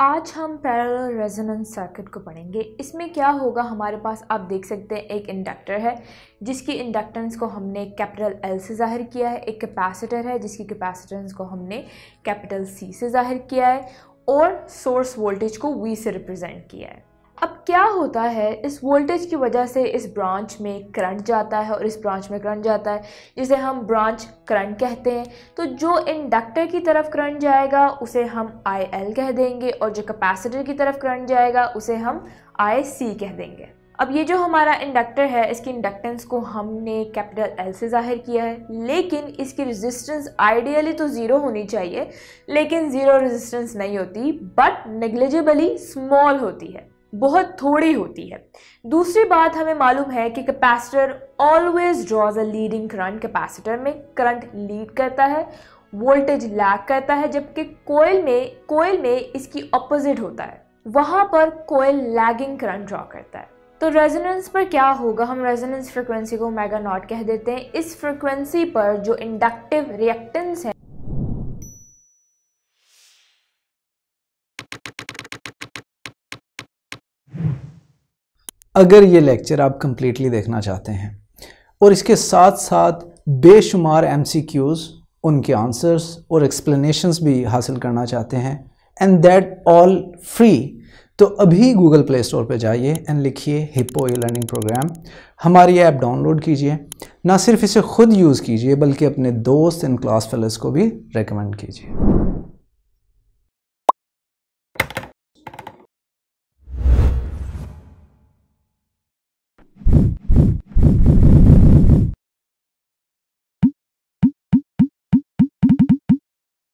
आज हम parallel resonance circuit को पढ़ेंगे। इसमें क्या होगा, हमारे पास आप देख सकते हैं एक इंडक्टर है जिसकी इंडक्टेंस को हमने कैपिटल L से ज़ाहिर किया है, एक कैपेसिटर है जिसकी कैपेसिटेंस को हमने कैपिटल C से ज़ाहिर किया है और सोर्स वोल्टेज को V से रिप्रेजेंट किया है। अब क्या होता है, इस वोल्टेज की वजह से इस ब्रांच में करंट जाता है और इस ब्रांच में करंट जाता है, जिसे हम ब्रांच करंट कहते हैं। तो जो इंडक्टर की तरफ करंट जाएगा उसे हम IL कह देंगे और जो कैपेसिटर की तरफ करंट जाएगा उसे हम IC कह देंगे। अब ये जो हमारा इंडक्टर है, इसकी इंडक्टेंस को हमने कैपिटल L से ज़ाहिर किया है, लेकिन इसकी रेजिस्टेंस आइडियली तो ज़ीरो होनी चाहिए, लेकिन ज़ीरो रेजिस्टेंस नहीं होती, बट नेग्लिजिबली स्मॉल होती है, बहुत थोड़ी होती है। दूसरी बात हमें मालूम है कि capacitor always draws a leading current. Capacitor में करंट लीड करता है, वोल्टेज लैग करता है, जबकि कोयल में इसकी ऑपोजिट होता है, वहाँ पर कोयल लैगिंग करंट ड्रॉ करता है। तो रेजोनेंस पर क्या होगा, हम रेजोनेंस फ्रिक्वेंसी को ओमेगा नॉट कह देते हैं। इस फ्रिक्वेंसी पर जो इंडक्टिव रिएक्टेंस है अगर ये लेक्चर आप कंप्लीटली देखना चाहते हैं और इसके साथ साथ बेशुमार MCQs, उनके आंसर्स और एक्सप्लेनेशंस भी हासिल करना चाहते हैं, एंड दैट ऑल फ्री, तो अभी गूगल प्ले स्टोर पर जाइए एंड लिखिए हिप्पो ई लर्निंग प्रोग्राम। हमारी ऐप डाउनलोड कीजिए, ना सिर्फ इसे खुद यूज़ कीजिए बल्कि अपने दोस्त एंड क्लास फेलोज़ को भी रेकमेंड कीजिए।